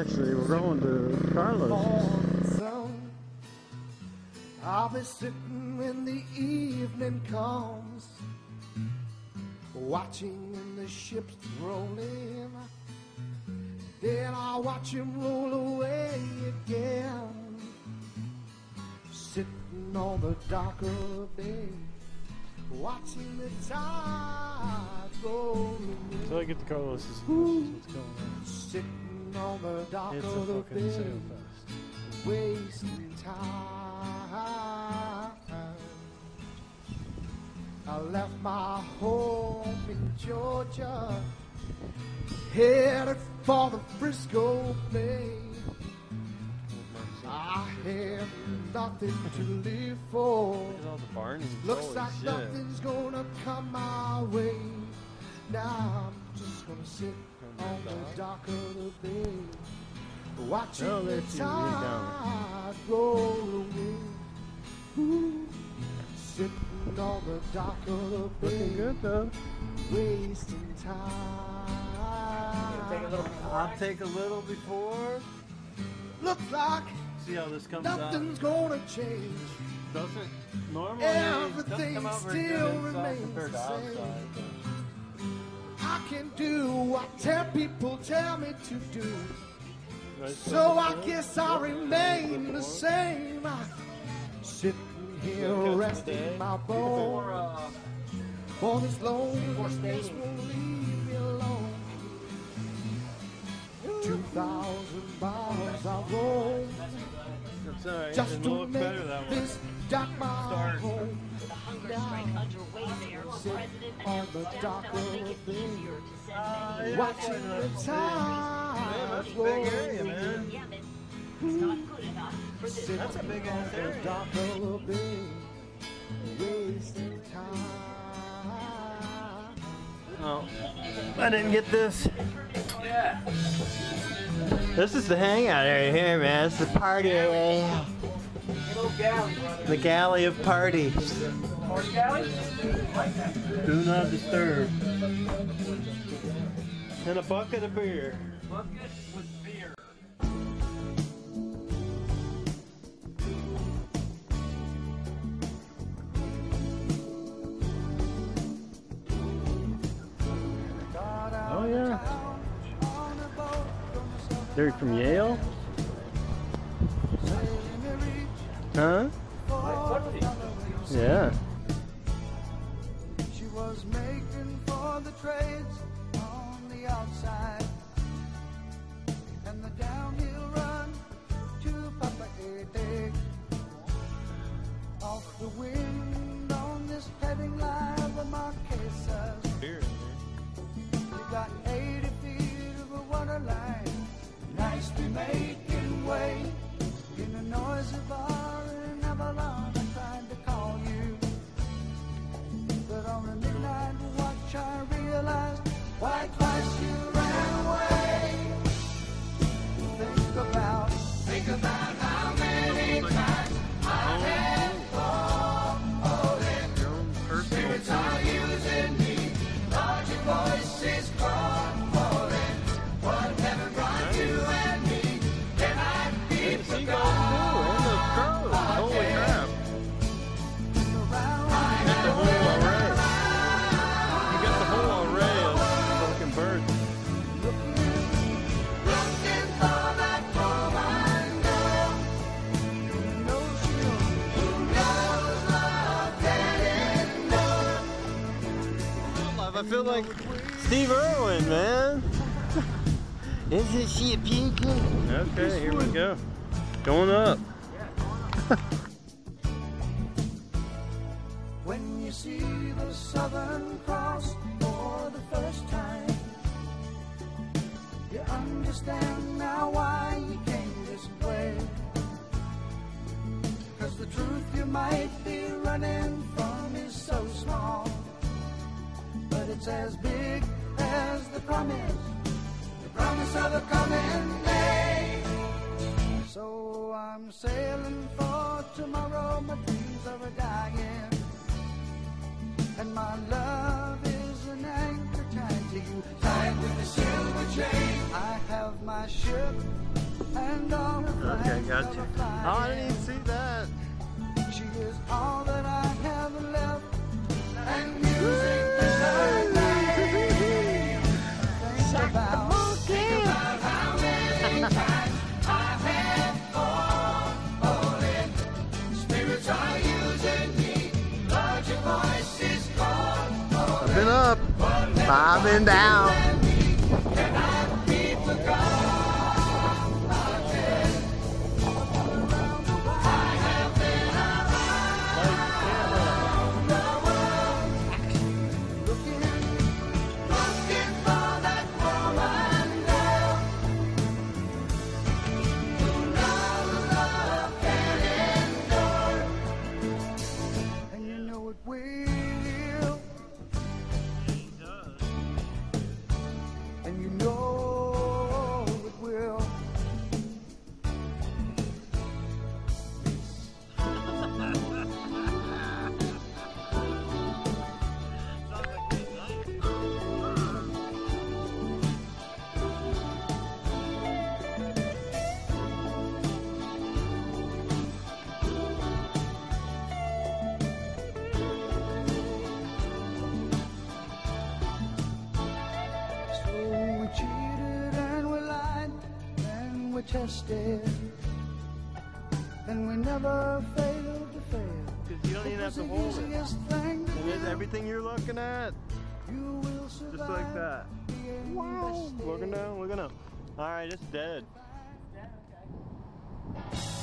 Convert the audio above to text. Actually, we're going to Carlos. I'll be sitting when the evening comes, watching when the ships roll in. Then I'll watch him roll away again, sitting on the dock of the bay, watching the tide go. So I get to Carlos's house. What's going on? Sitting on the dock of the bay, wasting time. I left my home in Georgia, headed for the Frisco Bay. I have nothing to live for. Looks like nothing's gonna come my way. Now I'm just gonna sit on the dock of the bay, watching the tide roll away. Ooh, sitting on the dock of the bay. Looking good though. Wasting time. I'll take a little before. Looks like see how this comes nothing's out. Gonna change. Doesn't normally everything doesn't come still good remains the same. I can do what people tell me to do. Right, so I guess I remain the same. Sitting here resting my bones. For this loneliness won't leave me alone. 2,000 miles I roam just to make this dock my home. Now sitting on the dock of the bay, watching the tide roll in. Sitting on the dock of the bay, wasting time. Oh, I didn't get this. Yeah. This is the hangout area here, man. It's the party area. The galley of parties. Party galley? Do not disturb. And a bucket of beer. Bucket with beer. They're from Yale? Huh? Yeah. She was making for the trades on the outside and the downhill run to Papa Ede. Off the wind on this heading line of the Marquesas. You got 80 feet of a water line. Nice to be making way in the noise of bar in Avalon. I tried to call you, but on the midnight watch I realized why twice you ran away. Think about how many times I have fallen. Spirits are using me, but your voice is gone. I feel like Steve Irwin, man. Isn't she a beauty? Okay, here we go. Going up. When you see the Southern Cross for the first time, you understand now why you came this way. Cause the truth you might be running from is so small. But it's as big as the promise of a coming day. So I'm sailing for tomorrow, my dreams are dying, and my love is an anchor tied to you, tied with a silver chain. I have my ship Okay, gotcha. Oh, I didn't even see that. She is all that I have left. And music is her name. Think about how many times I've had fallen. Spirits are using me. Lord, your voice is gone. I've been up. I've been down. Tested, and we never failed to fail. Because you don't even have to hold it. Here's everything you're looking at. You will survive. Just like that. Wow. Looking down, looking up. All right, it's dead. It's dead, okay.